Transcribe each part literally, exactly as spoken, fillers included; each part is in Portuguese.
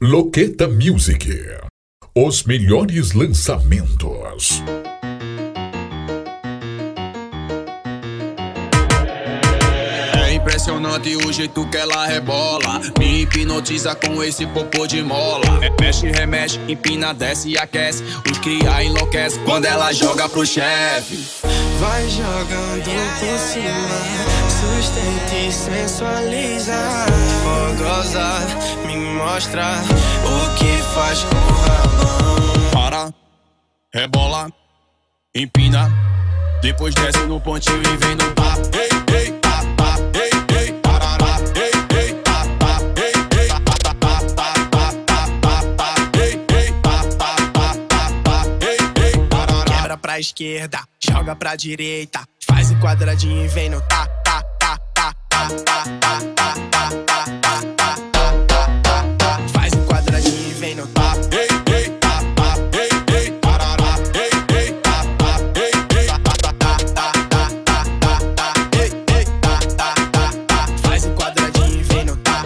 Lokêta Music, os melhores lançamentos. É impressionante o jeito que ela rebola, me hipnotiza com esse popô de mola. Mexe, remexe, empina, desce e aquece, os cria enlouquece quando ela joga pro chefe. Vai jogando por cima, sustente e sensualiza, fogosa, me mostra o que faz com o rabão. Para, rebola, empina, depois desce no pontinho e vem no pá. Ei, ei, pá, pá, ei, ei, parará, ei, ei, pá, pá, ei, ei, pá, pá, pá, pá, pá, pá, ei, ei, pá, pá, pá, pá, pá, ei, ei, parará. Quebra pra esquerda, joga pra direita, faz em quadradinho e vem no tá. Faz um quadradinho e vem no tá. Ei, ei, tá, tá, ei, ei, parará, ei, ei, tá, tá, ei, ei, tá, tá, tá, tá, tá, tá, ei, ei, tá, tá, tá, tá. Faz um quadradinho e vem no tá.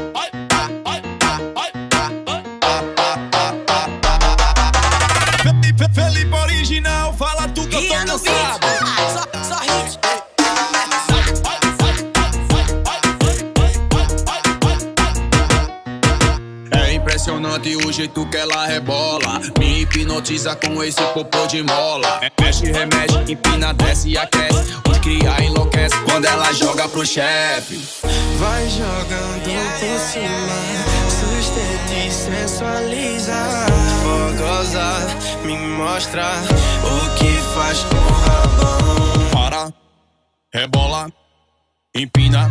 Felipe original, fala tu que eu tô cansado. Só hit. Impressionante o jeito que ela rebola, me hipnotiza com esse popô de mola. Mexe, remexe, empina, desce e aquece, os cria enlouquece quando ela joga pro chefe. Vai jogando por cima, sustenta e sensualiza, fogosa, me mostra o que faz com o rabão. Para, rebola, empina,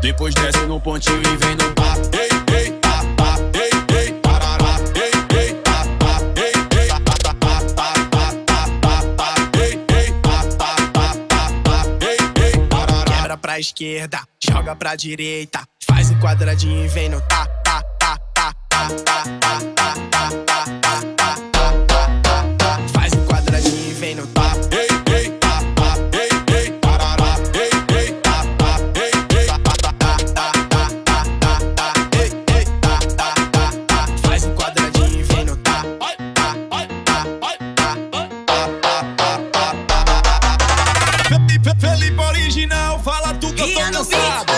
depois desce no pontinho e vem no pá. Ei, ei, pá, pá, ei. Pra esquerda, joga pra direita, faz um quadradinho e vem no tá, tá, tá, tá, tá, tá, tá, tá, tá, tá, faz um quadradinho e vem no tá. Ei, ei, tá, tá, ei, ei, parará, ei, ei, tá, tá, ei, ei, tá, tá, tá, tá, tá, ei, ei, tá, tá, tá, faz um quadradinho e vem no tá. Felipe original, fala tu que eu tô cansado.